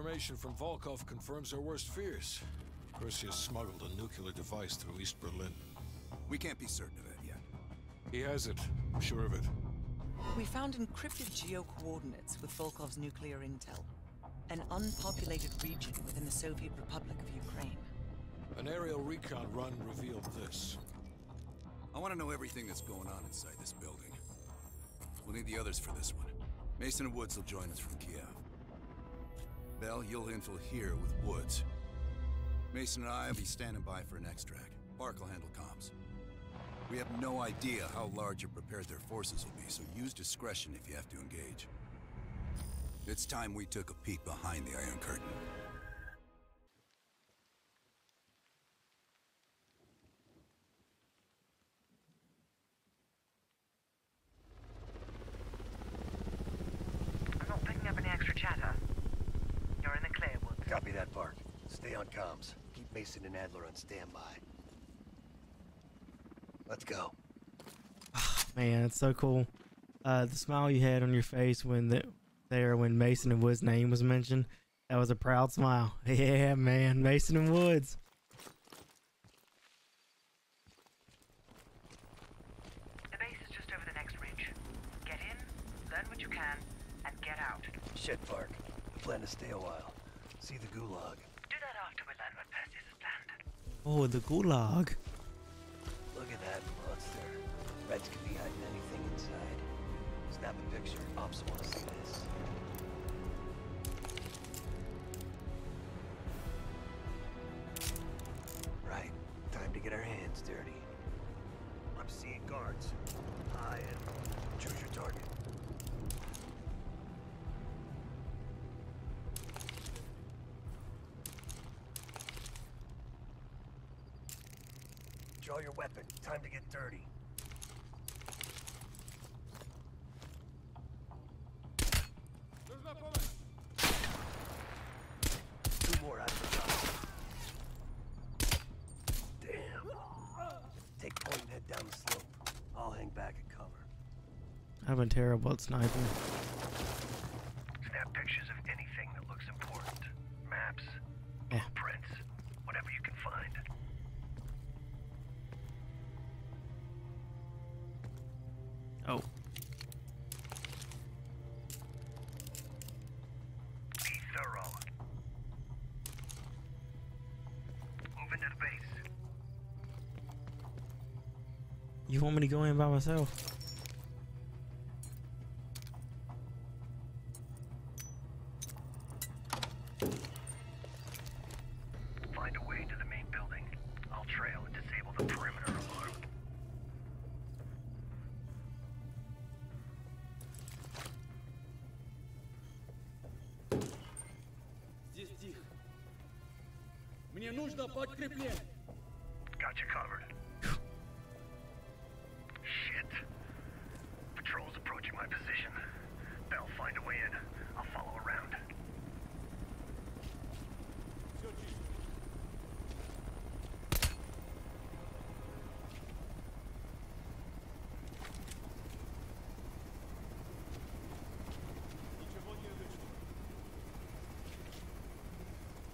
information from Volkov confirms our worst fears. Perseus smuggled a nuclear device through East Berlin. We can't be certain of it yet. He has it. I'm sure of it. We found encrypted geo-coordinates with Volkov's nuclear intel. An unpopulated region within the Soviet Republic of Ukraine. An aerial recon run revealed this. I want to know everything that's going on inside this building. We'll need the others for this one. Mason and Woods will join us from Kiev. Bell, you'll infill here with Woods. Mason and I will be standing by for an extract. Park will handle comms. We have no idea how large or prepared their forces will be, so use discretion if you have to engage. It's time we took a peek behind the Iron Curtain. I'm not picking up any extra chatter. You're in the clear, Woods. Copy that, Park. Stay on comms. Keep Mason and Adler on standby. Let's go. Oh, man, it's so cool. The smile you had on your face when Mason and Woods' name was mentioned, that was a proud smile. Yeah, man, Mason and Woods. The base is just over the next ridge. Get in, learn what you can, and get out. Shed Park. We plan to stay a while. See the gulag. Do that after we learn what Perseus has planned. Oh, the gulag. Look at that monster. Reds can be hiding anything inside. Snap a picture. Ops want to see this. Right. Time to get our hands dirty. I'm seeing guards. High and choose your target. Draw your weapon. Time to get dirty. Two more out of the top. Damn. Take point and head down the slope. I'll hang back and cover. I've been terrible at sniping. Snap pictures of anything that looks important. Maps, blueprints, whatever you can find. Oh. You want me to go in by myself? Find a way to the main building. I'll trail and disable the perimeter alarm. Здесь тихо. Мне нужно подкрепление. Got you covered.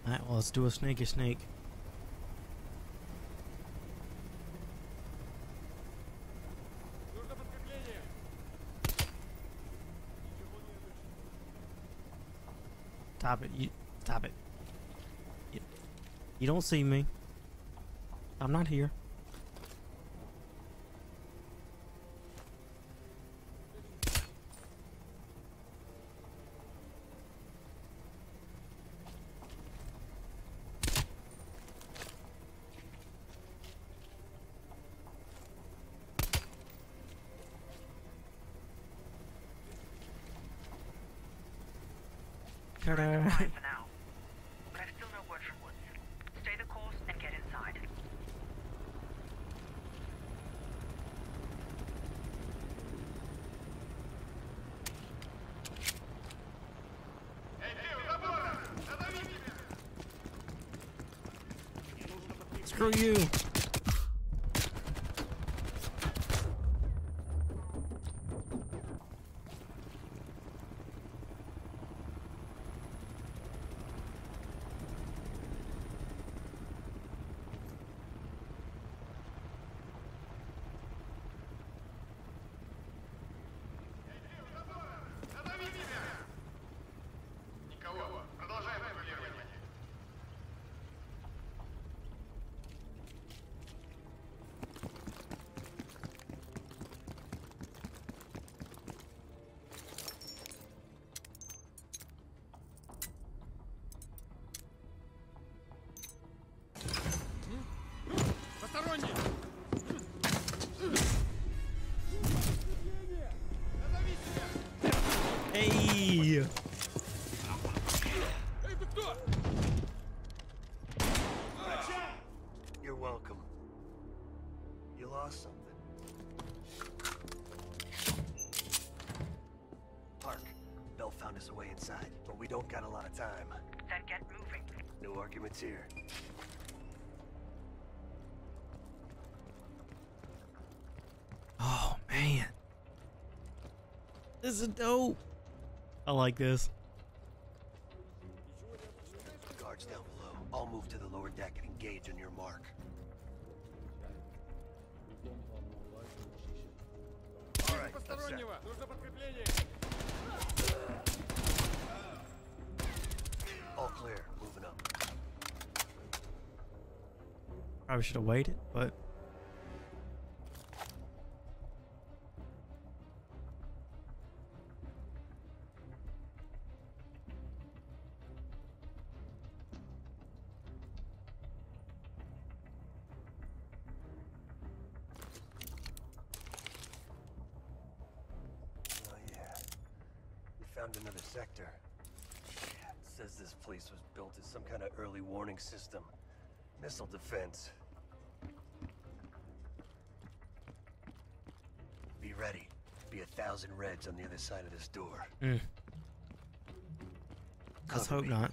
Alright, well, let's do a sneaky sneak. Top it. Top it. You don't see me. I'm not here. For now, but I've still no word from Woods. Stay the course and get inside. Screw you! Эй! Эй, ты кто? You're welcome. You lost something. Park, Bell found us away inside, but we don't got a lot of time. Then get moving. No arguments here. Oh, man. This is dope. I like this. Guards down below. I'll move to the lower deck and engage on your mark. All right, all clear. Moving up. Probably should have waited, but. Another sector. It says this place was built as some kind of early warning system. Missile defense. Be ready. Be 1,000 reds on the other side of this door. Let's hope not.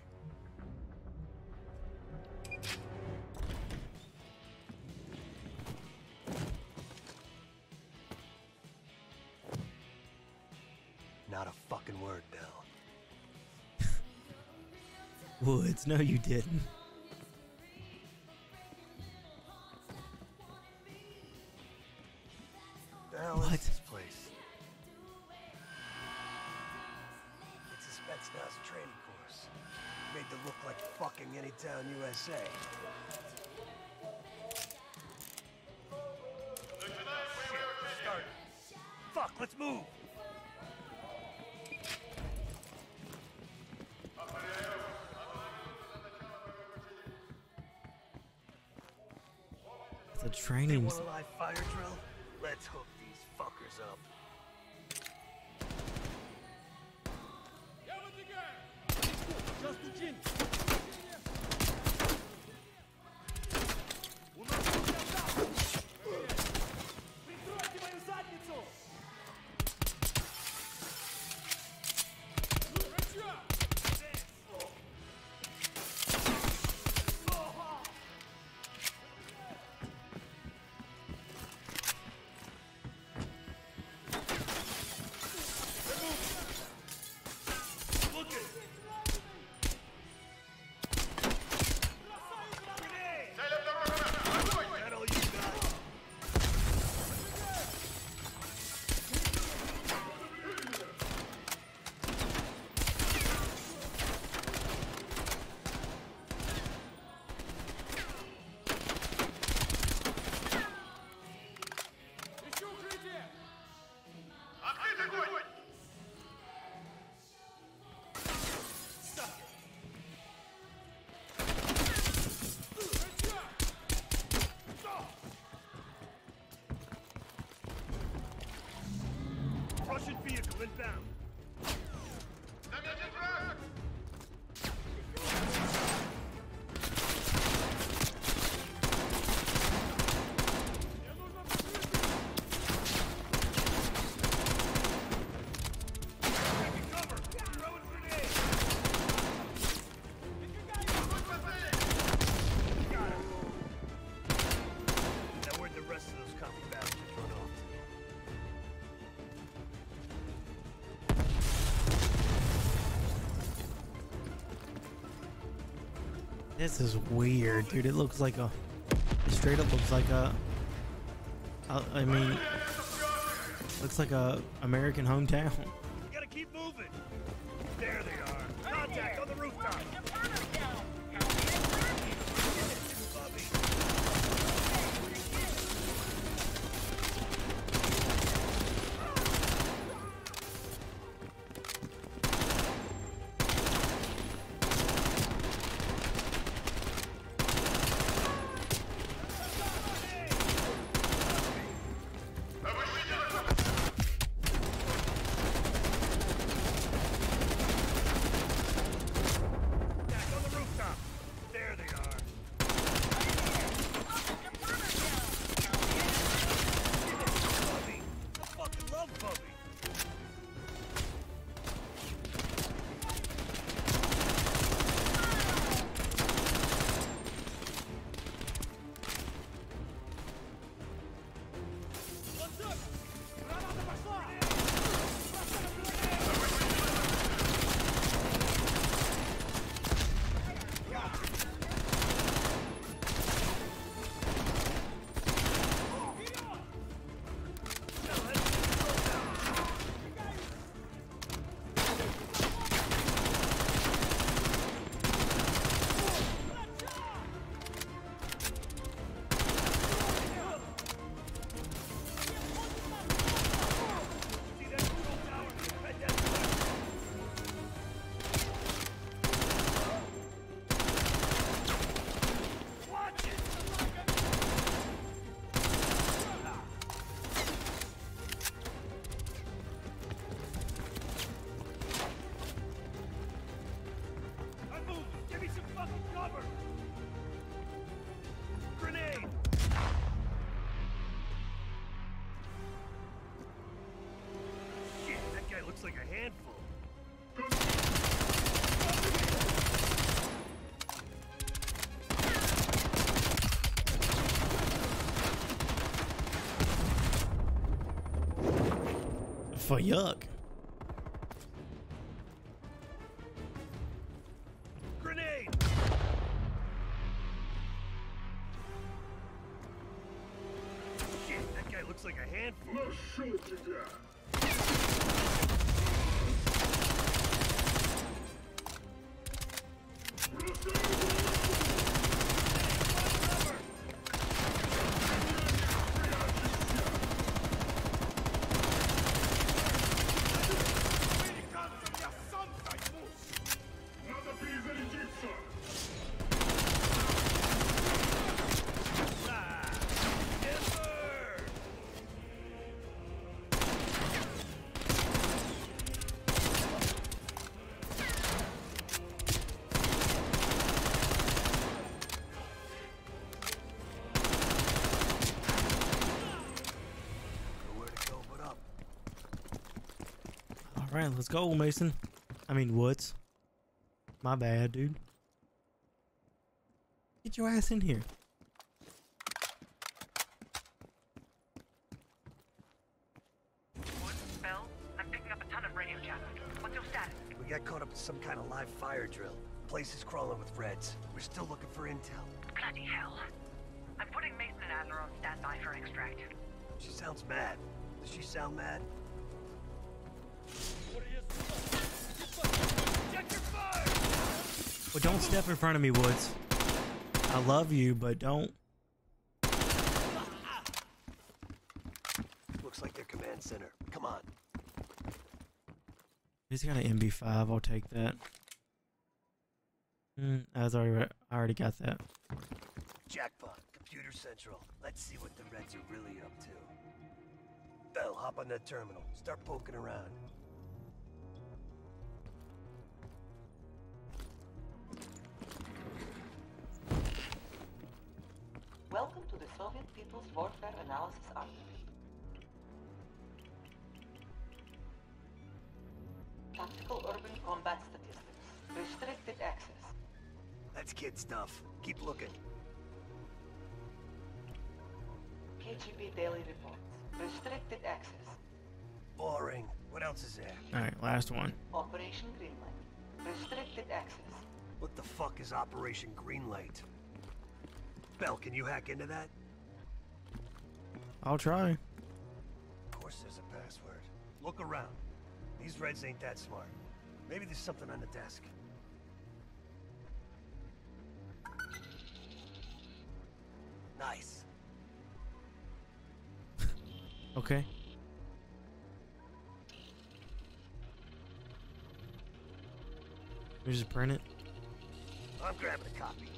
Woods, no you didn't. What? This place. It's a Spetsnaz training course. Made to look like fucking any town USA. Start. Fuck, let's move! Training. Want a live fire drill? Let's hook these fuckers up. This is weird, dude. It looks like a, it straight up looks like a, I mean, looks like a American hometown. We gotta keep moving. There they are. Contact on the rooftop. like a handful. For yuck. Grenade. Shit, that guy looks like a handful. Let's shoot the guy. Let's go, Mason. I mean, Woods. My bad, dude. Get your ass in here. Woods, Bell, I'm picking up a ton of radio chatter. What's your status? We got caught up in some kind of live fire drill. The place is crawling with Reds. We're still looking for intel. Bloody hell. I'm putting Mason and Adler on standby for extract. She sounds mad. Does she sound mad? Well, don't step in front of me, Woods. I love you, but don't. Looks like their command center. Come on. He's got an MB5. I'll take that. I already got that. Jackpot. Computer Central. Let's see what the Reds are really up to. Bell, hop on that terminal. Start poking around. Welcome to the Soviet People's Warfare Analysis Archive. Tactical urban combat statistics. Restricted access. That's kid stuff. Keep looking. KGB daily reports. Restricted access. Boring. What else is there? Alright, last one. Operation Greenlight. Restricted access. What the fuck is Operation Greenlight? Bell, can you hack into that? I'll try. Of course there's a password. Look around. These Reds ain't that smart. Maybe there's something on the desk. Nice. Okay. We just print it. I'm grabbing a copy.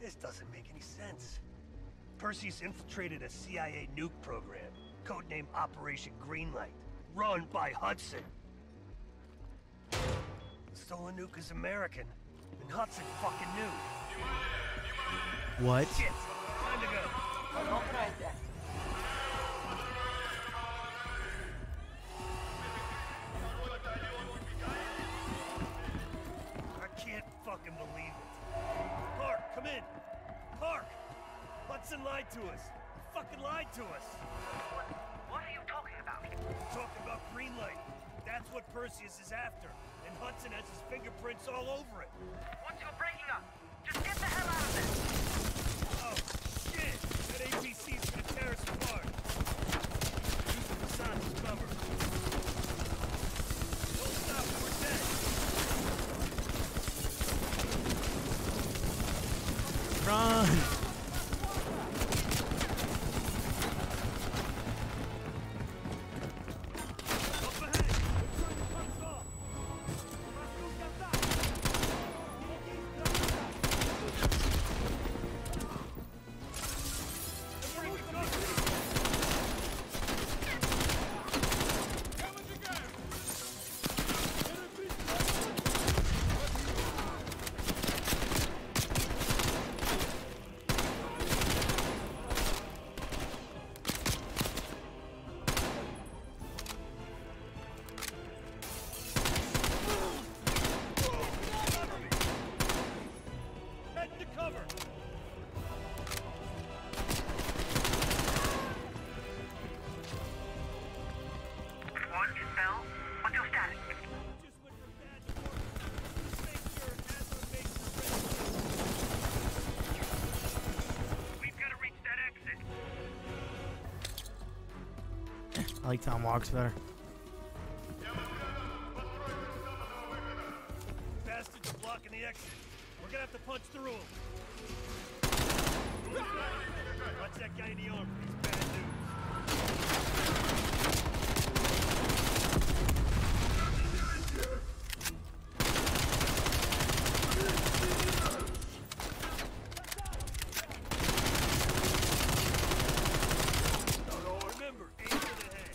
This doesn't make any sense. Perseus infiltrated a CIA nuke program, codenamed Operation Greenlight, run by Hudson. The stolen nuke is American, and Hudson fucking knew. What? Shit. Time to go. Unauthorized access. I can't fucking believe it. Park, come in! Park! Hudson lied to us! He fucking lied to us! What are you talking about? I'm talking about Greenlight. That's what Perseus is after. And Hudson has his fingerprints all over it. Once you're breaking up, just get the hell out of there! Oh, shit! That APC's gonna tear us apart. Using the sun as cover. Don't stop, we're dead! Run! I like Tom Walks better. Bastards blocking the exit. We're gonna have to punch through them. Watch that guy in the arm. He's bad news. Remember, aim for the head.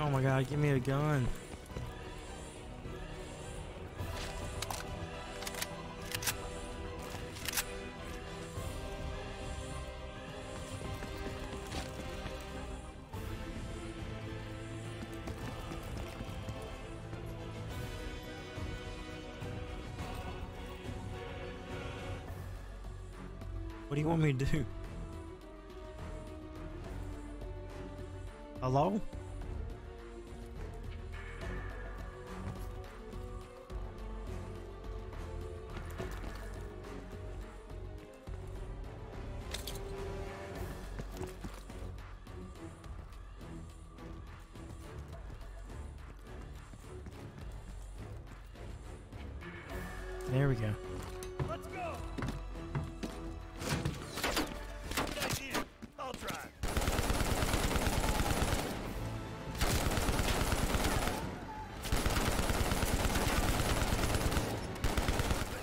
Oh my god, give me a gun. What do you want me to do? Hello? There we go. Let's go. Good idea. I'll try. Let's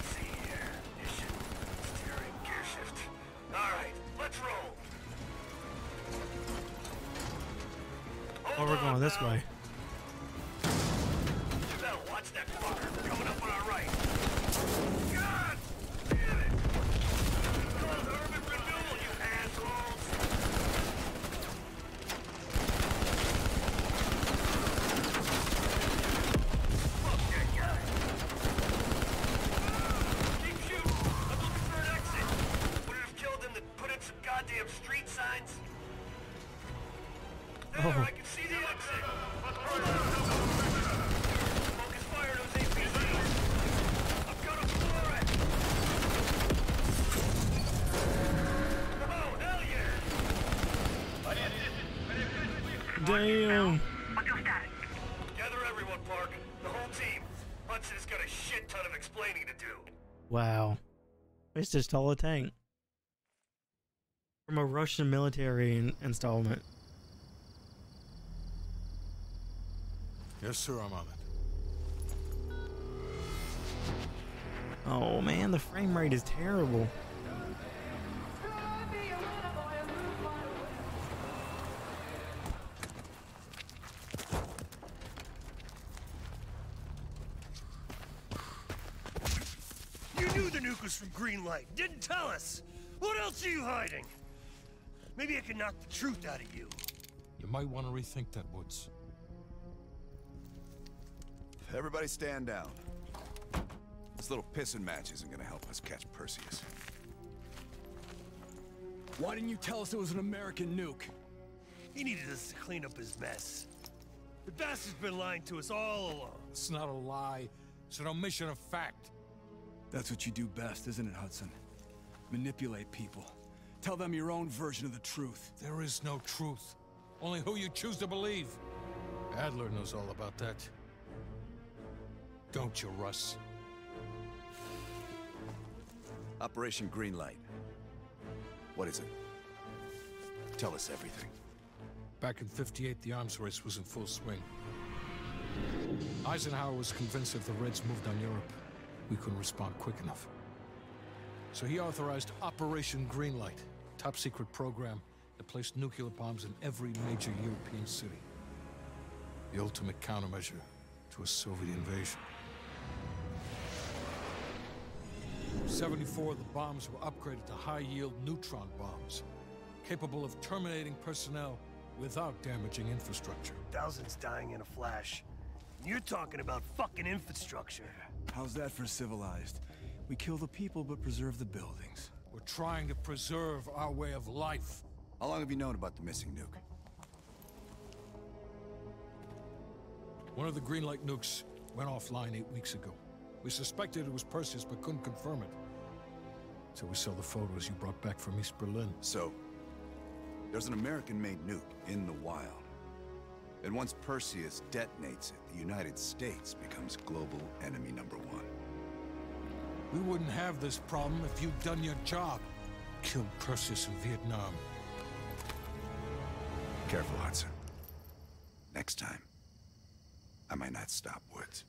see here. Mission. Steering gear shift. All right, let's roll. Oh, we're going this way. Coming up on our right. God damn it! damn street signs. There, oh. I can see the exit. Smoke is fire, those APs. I'm gonna floor it. Oh, hell yeah. Damn. Gather everyone, Park. The whole team. Hudson's got a shit ton of explaining to do. Wow. It's just all a tank. From a Russian military installment. Yes, sir, I'm on it. Oh man, the frame rate is terrible. You knew the nuke was from Greenlight, didn't tell us. What else are you hiding? Maybe I can knock the truth out of you. You might want to rethink that, Woods. Everybody stand down. This little pissing match isn't going to help us catch Perseus. Why didn't you tell us it was an American nuke? He needed us to clean up his mess. The bastard's been lying to us all along. It's not a lie. It's an omission of fact. That's what you do best, isn't it, Hudson? Manipulate people. Tell them your own version of the truth. There is no truth. Only who you choose to believe. Adler knows all about that. Don't you, Russ? Operation Greenlight. What is it? Tell us everything. Back in '58, the arms race was in full swing. Eisenhower was convinced if the Reds moved on Europe, we couldn't respond quick enough. So he authorized Operation Greenlight, a top-secret program that placed nuclear bombs in every major European city. The ultimate countermeasure to a Soviet invasion. In '74, the bombs were upgraded to high-yield neutron bombs, capable of terminating personnel without damaging infrastructure. Thousands dying in a flash. You're talking about fucking infrastructure. How's that for civilized? We kill the people, but preserve the buildings. We're trying to preserve our way of life. How long have you known about the missing nuke? One of the Greenlight nukes went offline 8 weeks ago. We suspected it was Perseus, but couldn't confirm it. So we saw the photos you brought back from East Berlin. So, there's an American-made nuke in the wild. And once Perseus detonates it, the United States becomes global enemy #1. We wouldn't have this problem if you'd done your job. Killed Perseus in Vietnam. Careful, Hudson. Next time, I might not stop Woods.